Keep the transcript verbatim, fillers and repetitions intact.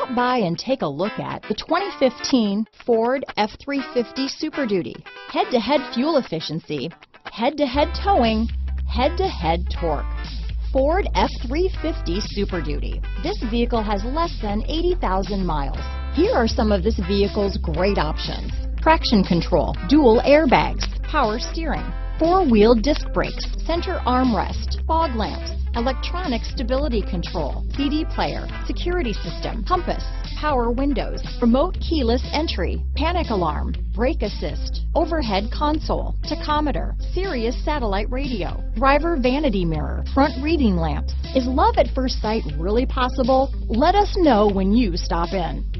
Stop by and take a look at the twenty fifteen Ford F three fifty Super Duty. Head-to-head fuel efficiency, head-to-head towing, head-to-head torque. Ford F three fifty Super Duty. This vehicle has less than eighty thousand miles. Here are some of this vehicle's great options. Traction control, dual airbags, power steering, four-wheel disc brakes, center armrest, fog lamps, electronic stability control, C D player, security system, compass, power windows, remote keyless entry, panic alarm, brake assist, overhead console, tachometer, Sirius satellite radio, driver vanity mirror, front reading lamps. Is love at first sight really possible? Let us know when you stop in.